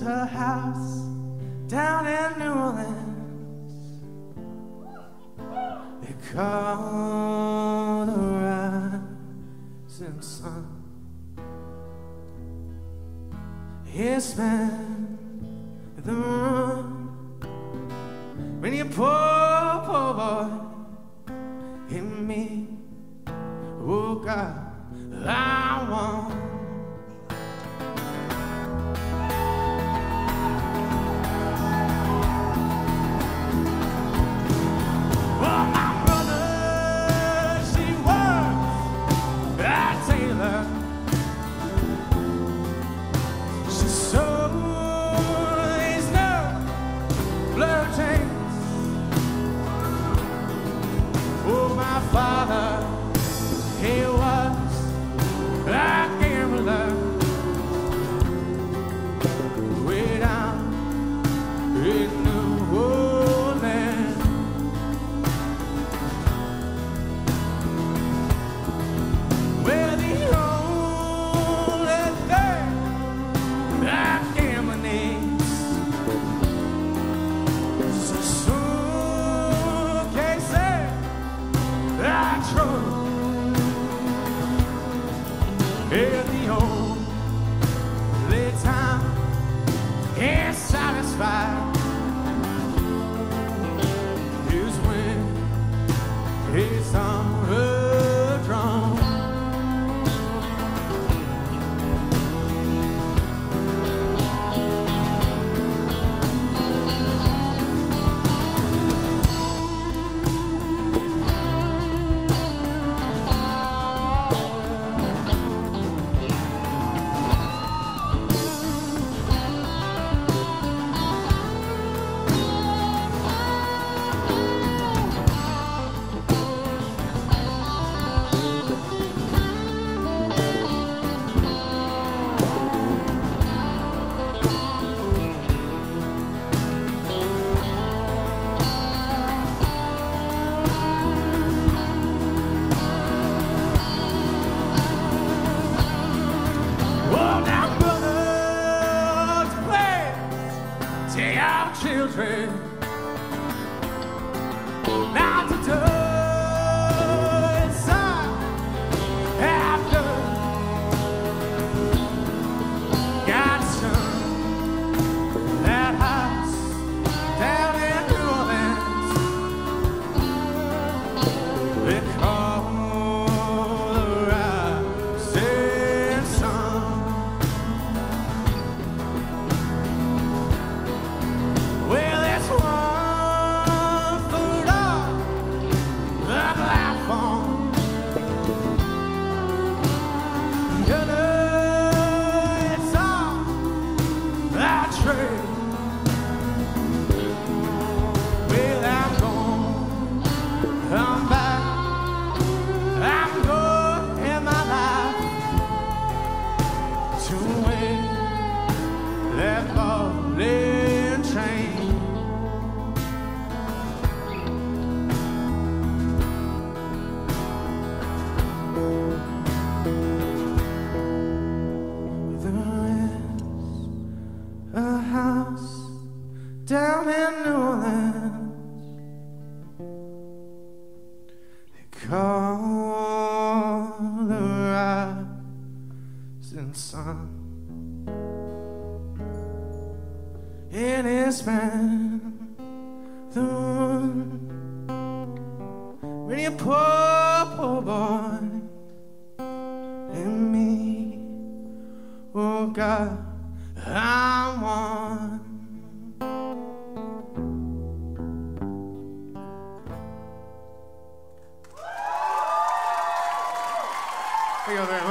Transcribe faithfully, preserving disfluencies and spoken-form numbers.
built a house down in New Orleans. They call the rising sun. He spent the room when your poor, poor boy hit me. Oh God, I want. Thank you very much.